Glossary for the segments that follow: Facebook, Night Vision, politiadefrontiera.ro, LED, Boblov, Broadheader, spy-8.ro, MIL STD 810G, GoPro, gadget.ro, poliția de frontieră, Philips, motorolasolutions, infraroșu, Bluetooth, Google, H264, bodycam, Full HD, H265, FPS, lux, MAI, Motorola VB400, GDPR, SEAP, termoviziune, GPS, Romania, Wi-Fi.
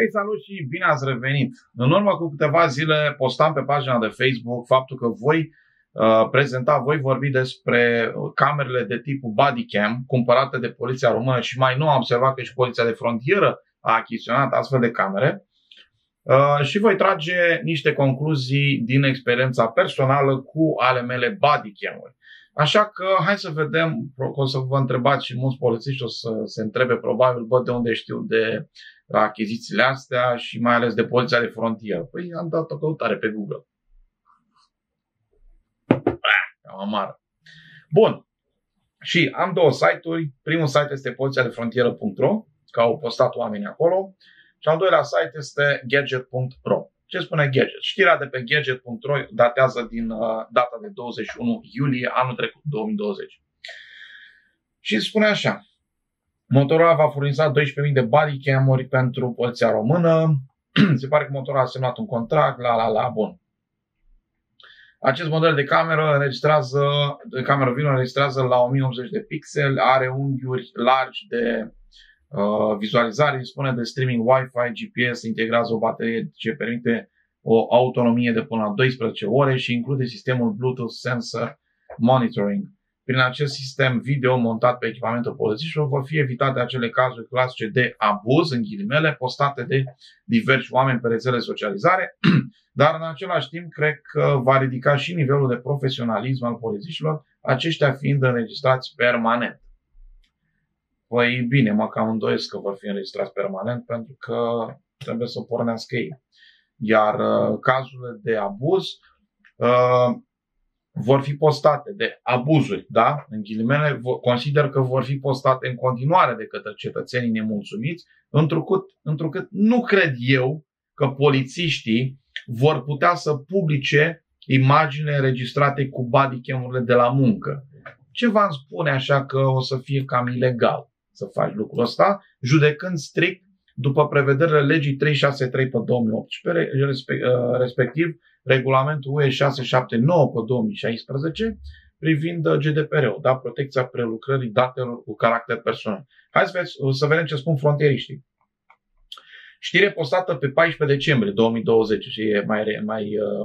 Hei, salut și bine ați revenit! În urmă cu câteva zile postam pe pagina de Facebook faptul că voi vorbi despre camerele de tipul bodycam cumpărate de poliția română și mai nou am observat că și poliția de frontieră a achiziționat astfel de camere și voi trage niște concluzii din experiența personală cu ale mele bodycam-uri. Așa că hai să vedem, o să vă întrebați și mulți polițiști o să se întrebe probabil, bă, de unde știu de achizițiile astea și mai ales de poliția de frontieră. Păi am dat o căutare pe Google. Cam amară. Bun. Și am două site-uri. Primul site este poliția-de-frontieră.ro, că au postat oamenii acolo. Și al doilea site este gadget.ro. Ce spune Gadget? Știrea de pe gadget.ro datează din data de 21 iulie anul trecut, 2020. Și spune așa. Motorola va furniza 12.000 de bodycam-uri pentru poliția română. Se pare că Motorola a semnat un contract, bun. Acest model de cameră înregistrează, la 1080 de pixeli, are unghiuri largi de vizualizare, dispune de streaming Wi-Fi, GPS, integrează o baterie ce permite o autonomie de până la 12 ore și include sistemul Bluetooth Sensor Monitoring. Prin acest sistem video montat pe echipamentul polițiștilor vor fi evitate acele cazuri clasice de abuz, în ghilimele, postate de diversi oameni pe rețele socializare, dar în același timp cred că va ridica și nivelul de profesionalism al polițiștilor, aceștia fiind înregistrați permanent. Păi bine, mă cam îndoiesc că vor fi înregistrați permanent pentru că trebuie să pornească ei. Iar cazurile de abuz vor fi postate de abuzuri, da? În ghilimele, consider că vor fi postate în continuare de către cetățenii nemulțumiți, întrucât nu cred eu că polițiștii vor putea să publice imagini înregistrate cu bodycam-urile de la muncă. Ce v-am spune așa că o să fie cam ilegal să faci lucrul ăsta, judecând strict după prevederile legii 363/2018, respectiv regulamentul UE 679/2016, privind GDPR-ul, da? Protecția prelucrării datelor cu caracter personal. Hai să vedem ce spun frontieriștii. Știre postată pe 14 decembrie 2020 și e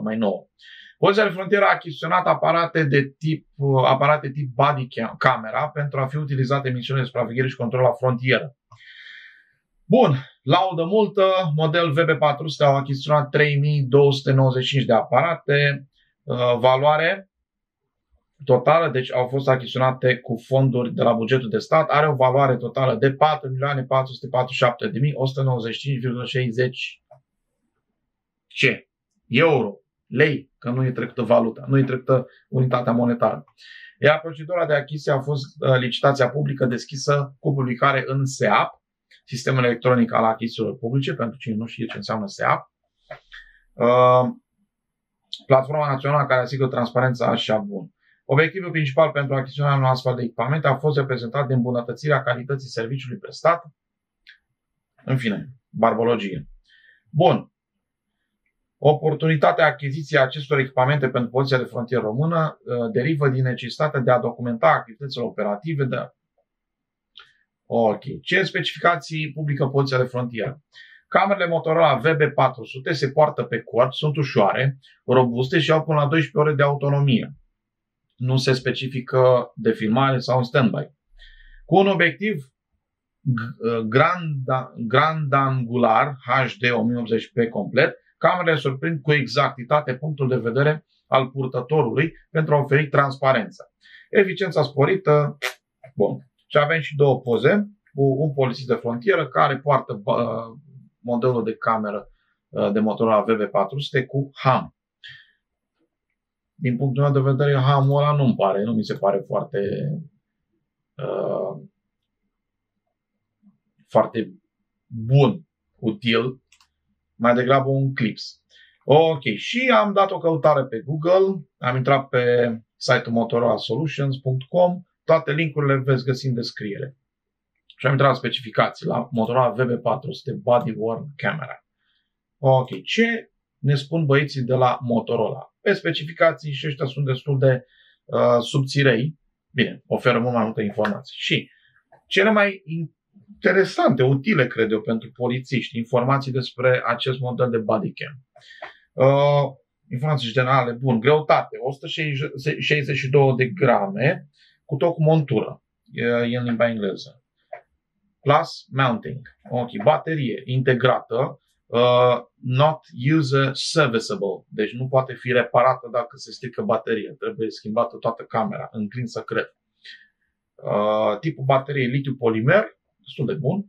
mai nouă. Poliția de frontieră a achiziționat aparate tip body camera pentru a fi utilizate în misiunile de supraveghere și control la frontieră. Bun, laudă multă, model VB400 au achiziționat 3295 de aparate, valoare totală, deci au fost achiziționate cu fonduri de la bugetul de stat, are o valoare totală de 4.447.195,60 euro. Lei, că nu e trecută valuta, nu e trecută unitatea monetară. Iar procedura de achiziție a fost licitația publică deschisă cu publicare în SEAP, sistemul electronic al achizițiilor publice, pentru cine nu știe ce înseamnă SEAP, platforma națională care asigură transparența și abun. Obiectivul principal pentru achiziționarea unui astfel de echipament a fost reprezentat de îmbunătățirea calității serviciului prestat. În fine, barbologie. Bun. Oportunitatea achiziției acestor echipamente pentru poliția de frontieră română derivă din necesitatea de a documenta activitățile operative de... Ok. Ce specificații publică poliția de frontieră? Camerele Motorola VB400 se poartă pe cort, sunt ușoare, robuste și au până la 12 ore de autonomie. Nu se specifică de filmare sau în standby. Cu un obiectiv grandangular HD 1080p complet, camerele surprind cu exactitate punctul de vedere al purtătorului pentru a oferi transparența. Eficiența sporită. Bun. Și avem și două poze cu un polițist de frontieră care poartă modelul de cameră de Motorola VB400 cu ham. Din punctul meu de vedere, hamul ăla nu-mi pare, nu mi se pare foarte foarte bun, util. Mai degrabă un clips. Ok, și am dat o căutare pe Google, am intrat pe site-ul motorolasolutions.com, toate linkurile veți găsi în descriere. Și am intrat la specificații la Motorola VB400 Body Worn Camera. Ok, ce ne spun băieții de la Motorola? Pe specificații și ăștia sunt destul de subțirei. Bine, oferă mult mai multe informații. Și cele mai interesante, utile, cred eu, pentru polițiști, informații despre acest model de bodycam. Informații generale, bun, greutate, 162 de grame, cu tot cu montură, e în limba engleză. Plus mounting, ok, baterie integrată, not user serviceable, deci nu poate fi reparată dacă se strică baterie, trebuie schimbată toată camera, înclin să cred. Tipul baterie litiu-polimer, destul de bun.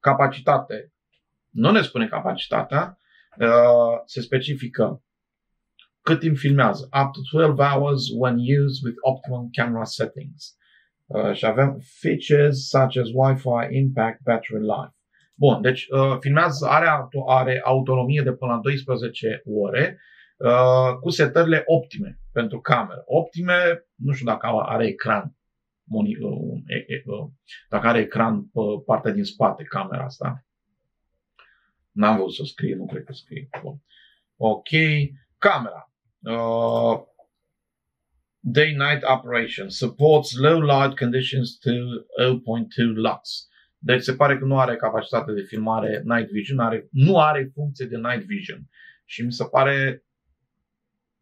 Capacitate, nu ne spune capacitatea, se specifică cât timp filmează, up to 12 hours when used with optimum camera settings. Și avem features such as Wi-Fi, impact, battery life. Bun, deci filmează, are autonomie de până la 12 ore cu setările optime pentru cameră. Optime, nu știu dacă are ecran, dacă are ecran pe partea din spate camera asta. N-am văzut să scrie, nu cred că scrie. Bun. Ok, camera. Day-night operation. Supports low light conditions to 0.2 lux. Deci se pare că nu are capacitate de filmare night vision, nu are funcție de night vision. Și mi se pare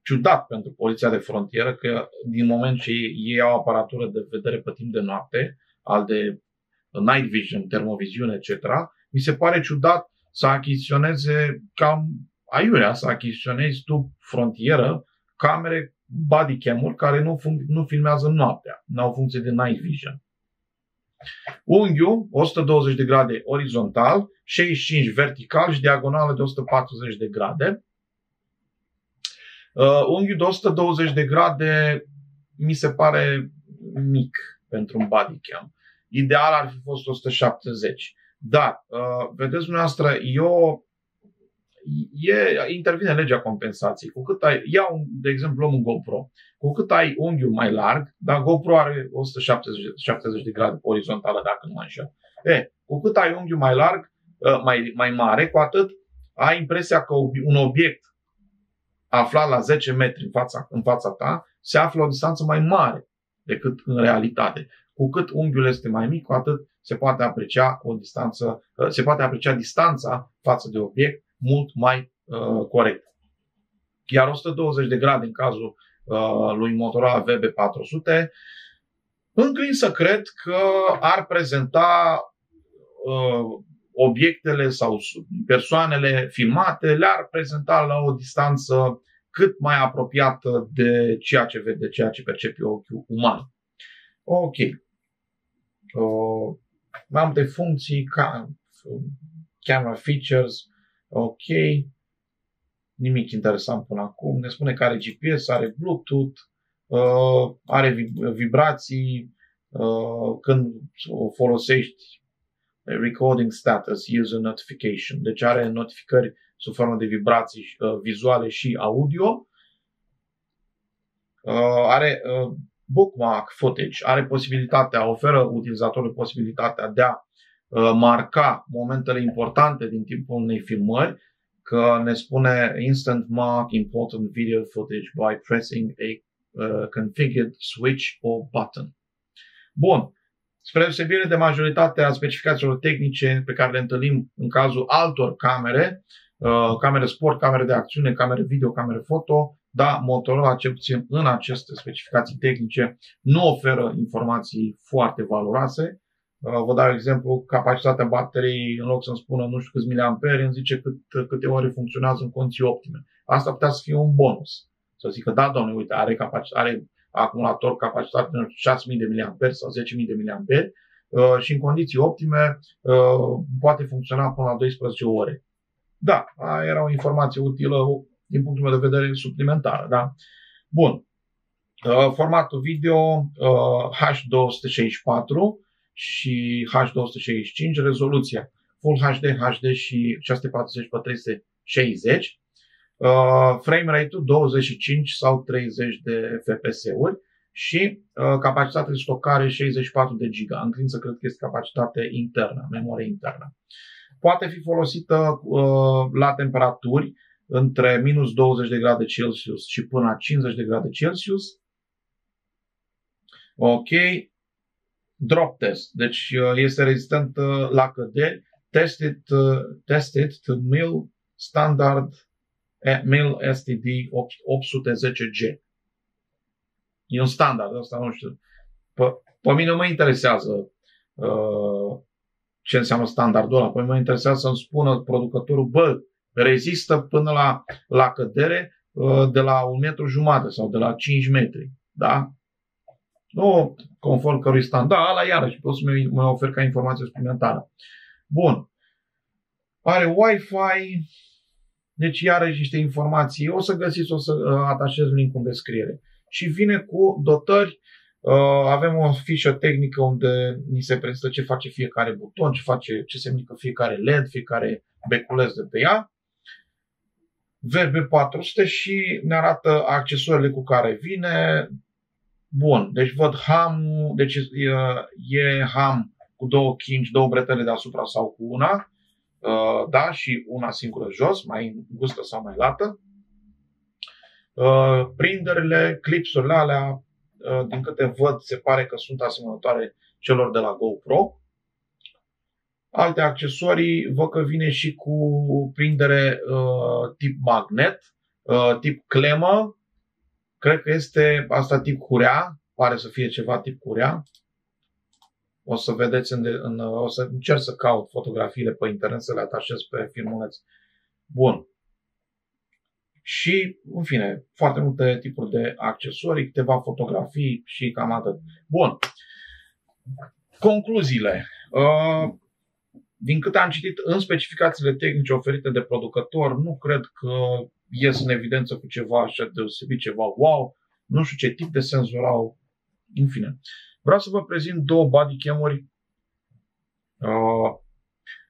ciudat pentru poliția de frontieră că din moment ce ei au aparatură de vedere pe timp de noapte, al de night vision, termoviziune, etc., mi se pare ciudat să achiziționeze cam aiurea, să achiziționezi tu frontieră camere bodycam-uri care nu filmează noaptea, nu au funcție de night vision. Unghiul 120 de grade orizontal, 65 vertical și diagonală de 140 de grade. Unghiul de 120 de grade mi se pare mic pentru un bodycam. Ideal ar fi fost 170. Dar, vedeți dumneavoastră, intervine legea compensației. Cu cât ai, de exemplu, luăm un GoPro. Cu cât ai unghiul mai larg, dar GoPro are 170 de grade orizontală, dacă nu mă înșel. Cu cât ai unghiul mai larg, mai mare, cu atât ai impresia că un obiect aflat la 10 metri în fața ta se află o distanță mai mare decât în realitate. Cu cât unghiul este mai mic, cu atât se poate aprecia distanța față de obiect mult mai corect. Iar 120 de grade în cazul lui Motorola VB400, înclin să cred că ar prezenta obiectele sau persoanele filmate, le-ar prezenta la o distanță cât mai apropiată de ceea ce vede, ceea ce percepe ochiul uman. Ok. Mai multe funcții, camera features, ok, nimic interesant până acum. Ne spune că are GPS, are Bluetooth, are vibrații când o folosești, recording status, user notification. Deci are notificări sub formă de vibrații vizuale și audio. Are bookmark footage, are posibilitatea, oferă utilizatorului posibilitatea de a marca momentele importante din timpul unei filmări, că ne spune instant mark important video footage by pressing a configured switch or button. Bun, spre deosebire de majoritatea specificațiilor tehnice pe care le întâlnim în cazul altor camere, camere sport, camere de acțiune, camere video, camere foto, dar Motorola, cel puțin în aceste specificații tehnice, nu oferă informații foarte valoroase. Vă dau exemplu, capacitatea bateriei, în loc să-mi spună nu știu câți miliamperi, îmi zice câte ore funcționează în condiții optime. Asta putea să fie un bonus. Să zică, da, domnule, uite, are acumulator capacitate de 6.000 de miliamperi sau 10.000 de miliamperi și în condiții optime poate funcționa până la 12 ore. Da, era o informație utilă, din punctul meu de vedere, suplimentară, da? Bun. Formatul video H264 și H265, rezoluția Full HD, HD și 640x360, frame rate-ul 25 sau 30 de FPS-uri și capacitate de stocare 64 de giga. Înclin să cred că este capacitate internă, memorie internă. Poate fi folosită la temperaturi între minus 20 de grade Celsius și până la 50 de grade Celsius. Ok. drop test. Deci este rezistent la căderi. Tested to MIL standard MIL STD 810G. E un standard, asta nu știu. Pe mine nu mă interesează ce înseamnă standardul ăla. Pe mine mă interesează să-mi spună producătorul, bă, rezistă până la cădere de la 1,5 m sau de la 5 metri. Da? Nu conform cărui standard. Da, ăla iarăși pot să mi ofer ca informație suplimentară. Bun. Are Wi-Fi. Deci iarăși niște informații. O să găsiți, o să atașez link-ul în descriere. Și vine cu dotări. Avem o fișă tehnică unde ni se prezintă ce face fiecare buton, ce semnifică fiecare LED, fiecare beculeț de pe ea. VB400 și ne arată accesoriile cu care vine. Bun, deci văd ham-ul, deci e ham cu două chingi, două bretele deasupra sau cu una, da, și una singură jos, mai îngustă sau mai lată. Prinderile, clipsurile alea, din câte văd, se pare că sunt asemănătoare celor de la GoPro. Alte accesorii, văd că vine și cu prindere tip magnet, tip clemă, cred că este asta tip curea, pare să fie ceva tip curea. O să vedeți, o să încerc să caut fotografiile pe internet, să le atașez pe filmuleț. Bun. Și, în fine, foarte multe tipuri de accesorii, câteva fotografii și cam atât. Bun. Concluziile. Din câte am citit în specificațiile tehnice oferite de producător, nu cred că ies în evidență cu ceva așa deosebit, ceva wow, nu știu ce tip de senzor au, în fine. Vreau să vă prezint două bodycam-uri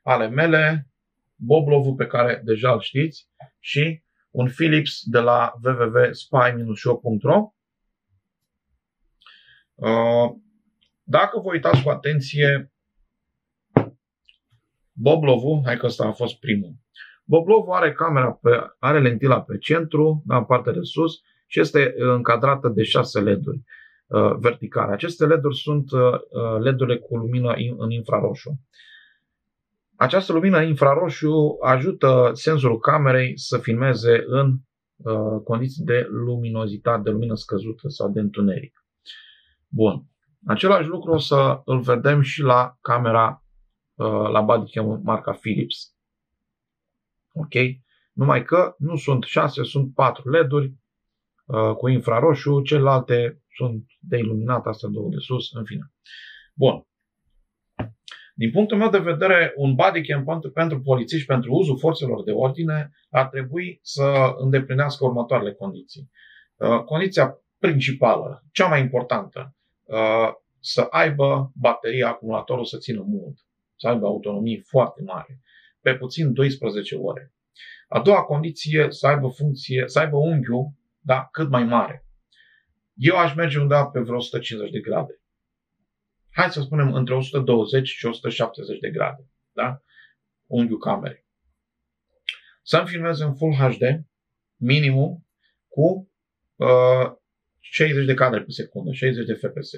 ale mele, Boblov-ul pe care deja îl știți și un Philips de la www.spy-8.ro. Dacă vă uitați cu atenție, Boblov-ul, hai că ăsta a fost primul. Boblov are camera, are lentila pe centru, da, în partea de sus, și este încadrată de 6 LED-uri verticale. Aceste LED-uri sunt LED-urile cu lumină în infraroșu. Această lumină infraroșu ajută senzorul camerei să filmeze în condiții de luminozitate, de lumină scăzută sau de întuneric. Bun. Același lucru o să îl vedem și la camera, la bodycam marca Philips. Ok? Numai că nu sunt 6, sunt 4 LED-uri cu infraroșu, celelalte sunt de iluminat, astea două de sus, în fine. Bun. Din punctul meu de vedere, un bodycam pentru polițiști, pentru uzul forțelor de ordine, ar trebui să îndeplinească următoarele condiții. Condiția principală, cea mai importantă, să aibă bateria, acumulatorul să țină mult, să aibă autonomie foarte mare, pe puțin 12 ore. A doua condiție, să aibă unghiul, da, cât mai mare. Eu aș merge undeva pe vreo 150 de grade. Hai să spunem între 120 și 170 de grade, da? Unghiul camerei. Să-mi filmez în Full HD, minimum, cu 60 de cadre pe secundă, 60 de FPS.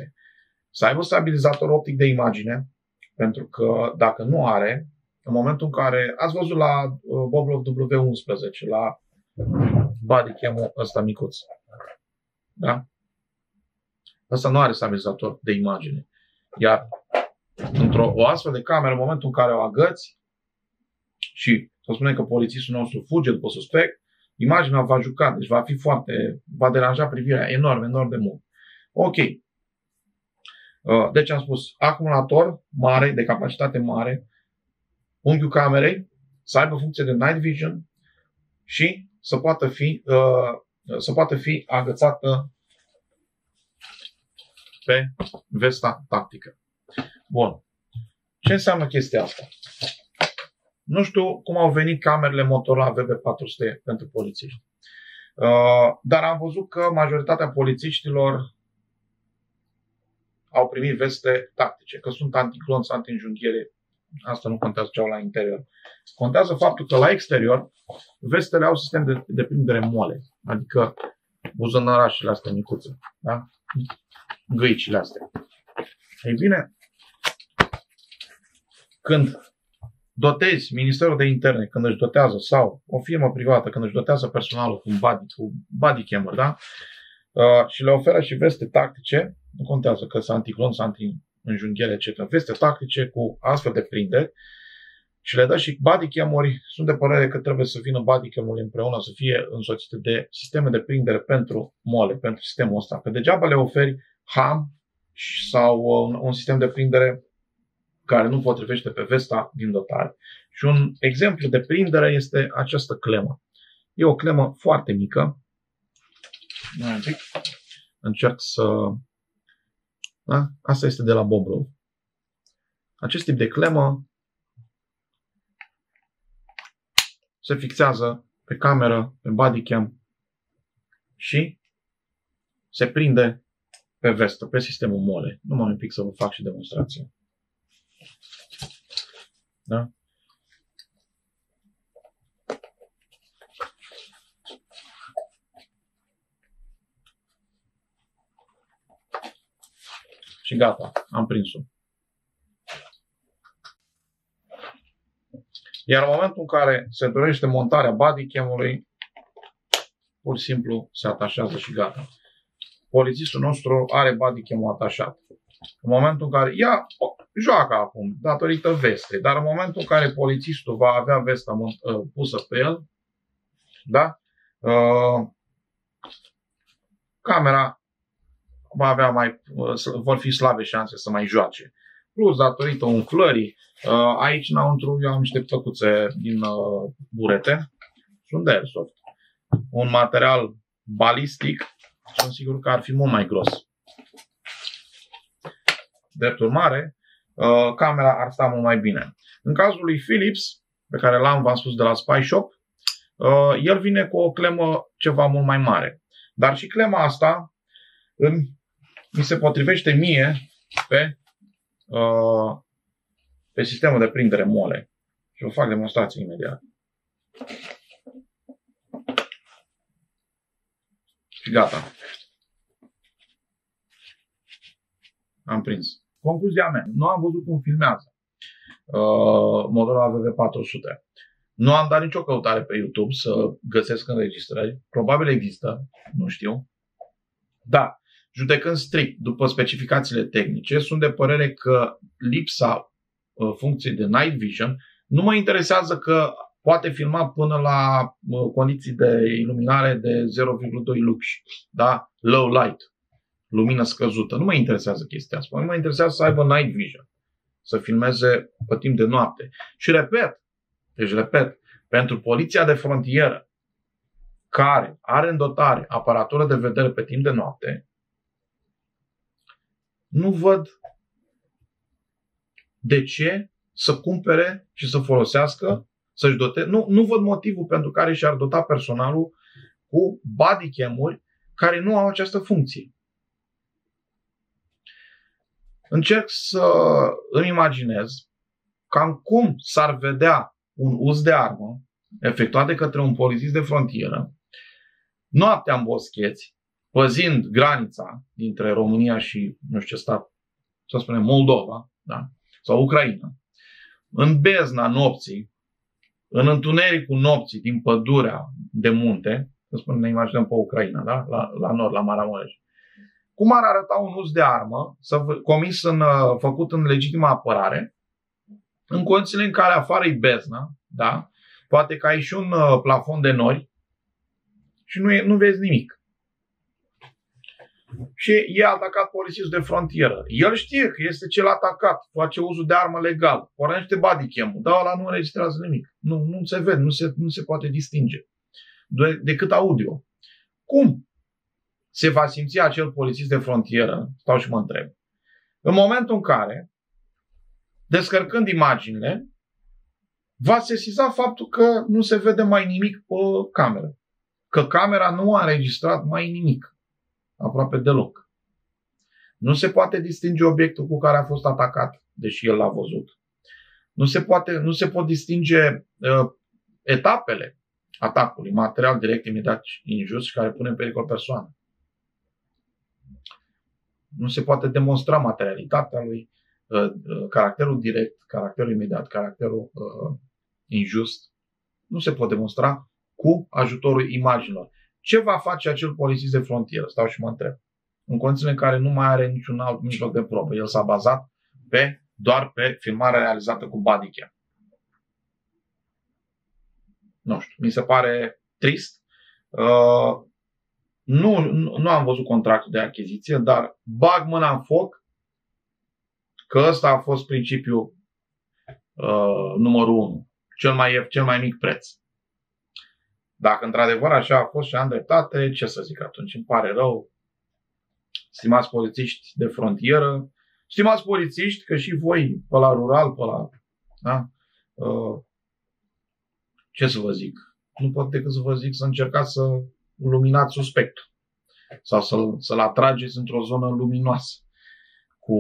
Să aibă stabilizator optic de imagine, pentru că dacă nu are, în momentul în care, ați văzut la Boblov W11, la bodycam-ul ăsta micuț, da? Ăsta nu are stabilizator de imagine. Iar într-o astfel de cameră, în momentul în care o agăți și să spunem că polițistul nostru fuge după suspect, imaginea va juca, deci va fi foarte, va deranja privirea enorm, enorm de mult. Ok. Deci am spus, acumulator mare, de capacitate mare, unghiul camerei, să aibă funcție de Night Vision și să poată fi agățată pe vesta tactică. Bun. Ce înseamnă chestia asta? Nu știu cum au venit camerele Motorola VB400 pentru polițiști. Dar am văzut că majoritatea polițiștilor au primit veste tactice, că sunt anticlonți, anti-înjunghiere. Asta nu contează ce au la interior. Contează faptul că la exterior vestele au sistem de prindere moale, adică buzunărașele astea micuțe, da? Găicile astea. Ei bine, Când dotezi Ministerul de Interne, când își dotează, sau o firmă privată, când își dotează personalul cu body camera, da? Și le oferă și veste tactice, nu contează că sunt anticlon, sunt anti-înjunghiere, etc. Veste tactice cu astfel de prinderi și le dă și body camera-uri. Sunt de părere că trebuie să vină body camera-uri împreună, să fie însoțite de sisteme de prindere pentru mole, pentru sistemul ăsta. Că degeaba le oferi ham sau un sistem de prindere care nu potrivește pe vesta din dotare. Și un exemplu de prindere este această clemă. E o clemă foarte mică. Încerc să... Da? Asta este de la Boblov. Acest tip de clemă se fixează pe cameră, pe bodycam și se prinde pe vestă, pe sistemul mole. Numai un pic să vă fac și demonstrație. Da? Și gata, am prins-o. Iar în momentul în care se dorește montarea bodycam-ului, pur și simplu se atașează și gata. Polițistul nostru are bodycam-ul atașat. În momentul în care ea joacă acum, datorită vestei, dar în momentul în care polițistul va avea vesta pusă pe el, da? Camera va avea vor fi slabe șanse să mai joace. Plus, datorită umflării, aici înăuntru eu am niște plăcuțe din burete, sunt de airsoft. Un material balistic, sunt sigur că ar fi mult mai gros. Drept urmare, camera ar sta mult mai bine. În cazul lui Philips, pe care l-am, v-am spus, de la Spy Shop, el vine cu o clemă ceva mult mai mare. Dar și clema asta mi se potrivește mie pe sistemul de prindere mole. Și vă fac demonstrație imediat. Și gata. Am prins. Concluzia mea, nu am văzut cum filmează Motorola VB400. Nu am dat nicio căutare pe YouTube să găsesc înregistrări. Probabil există, nu știu. Dar, judecând strict după specificațiile tehnice, sunt de părere că lipsa funcției de Night Vision nu mă interesează, că poate filma până la condiții de iluminare de 0,2 lux, da? Low light. Lumină scăzută. Nu mă interesează chestia asta. Mă interesează să aibă Night Vision. Să filmeze pe timp de noapte. Și repet, pentru poliția de frontieră care are în dotare aparatură de vedere pe timp de noapte, nu văd de ce să cumpere și să folosească, să-și doteze. Nu văd motivul pentru care și-ar dota personalul cu bodycam-uri care nu au această funcție. Încerc să îmi imaginez cam cum s-ar vedea un uz de armă efectuat de către un polițist de frontieră, noaptea în boscheți, păzind granița dintre România și, nu știu ce stat, să spunem Moldova, da? Sau Ucraina, în bezna nopții, în întunericul nopții din pădurea de munte, să spunem, ne imaginăm pe Ucraina, da? La nord, la Maramureș. Cum ar arăta un uz de armă făcut în legitimă apărare, în condițiile în care afară e bezna, da? Poate că ai și un plafon de nori și nu vezi nimic. Și e atacat polițistul de frontieră. El știe că este cel atacat, face uzul de armă legal, pornește bodycam-ul, dar ăla nu înregistrează nimic. Nu se vede, nu se poate distinge decât audio. Cum se va simți acel polițist de frontieră? Stau și mă întreb. În momentul în care, descărcând imaginile, va sesiza faptul că nu se vede mai nimic pe cameră. Că camera nu a înregistrat mai nimic. Aproape deloc. Nu se poate distinge obiectul cu care a fost atacat, deși el l-a văzut. Nu se pot distinge etapele atacului, material direct, imediat, injust, care pune în pericol persoană. Nu se poate demonstra materialitatea lui, caracterul direct, caracterul imediat, caracterul injust, nu se pot demonstra cu ajutorul imaginilor. Ce va face acel polițist de frontieră? Stau și mă întreb. În condițiile în care nu mai are niciun alt mijloc de probă. El s-a bazat doar pe filmarea realizată cu bodycam. Nu știu, mi se pare trist. Nu am văzut contractul de achiziție, dar bag mâna în foc că ăsta a fost principiul numărul 1, cel mai mic preț. Dacă într-adevăr așa a fost și am dreptate, ce să zic atunci? Îmi pare rău, stimați polițiști de frontieră, stimați polițiști că și voi, pe la rural, pe la... Da? Ce să vă zic? Nu pot decât să vă zic să încercați să luminați suspectul sau să-l atrageți într-o zonă luminoasă cu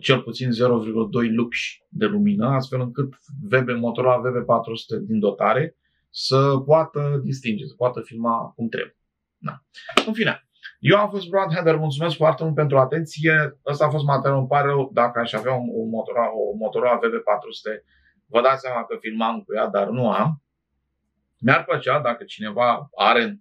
cel puțin 0,2 lux de lumină, astfel încât Motorola VB400 din dotare să poată distinge, să poată filma cum trebuie. Da. În fine, eu am fost Broadheader, mulțumesc foarte mult pentru atenție. Ăsta a fost materialul, îmi pare rău, dacă aș avea o Motorola VB400, vă dați seama că filmam cu ea, dar nu am. Mi-ar plăcea dacă cineva are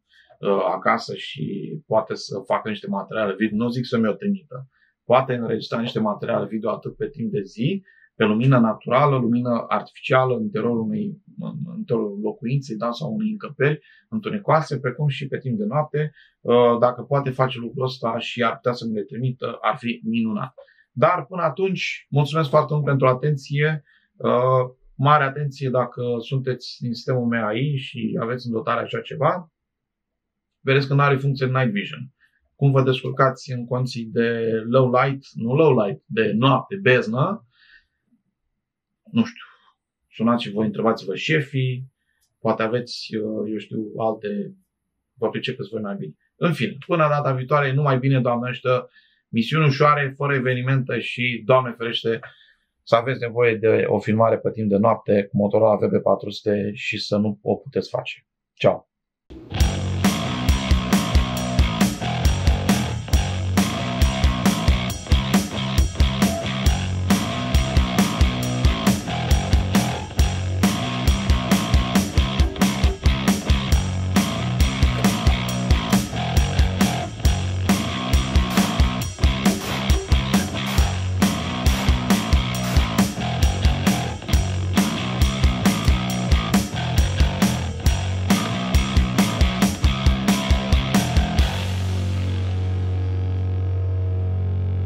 acasă și poate să facă niște materiale video, nu zic să mi-o trimită, poate înregistra niște materiale video atât pe timp de zi, pe lumină naturală, lumină artificială, în interiorul locuinței, da, sau unei încăperi întunecoase, precum și pe timp de noapte. Dacă poate face lucrul ăsta și ar putea să mi le trimită, ar fi minunat. Dar până atunci, mulțumesc foarte mult pentru atenție. Mare atenție dacă sunteți din sistemul MAI și aveți în dotare așa ceva. Vedeți că nu are funcție Night Vision. Cum vă descurcați în condiții de low light, nu low light, de noapte, beznă, nu știu, sunați și voi, întrebați-vă șefii, poate aveți, eu știu, alte, vă pricepeți voi mai bine. În fine, până data viitoare, numai bine, doamnește, misiuni ușoare, fără evenimente și, Doamne ferește, să aveți nevoie de o filmare pe timp de noapte cu Motorola VB400 și să nu o puteți face. Ceau!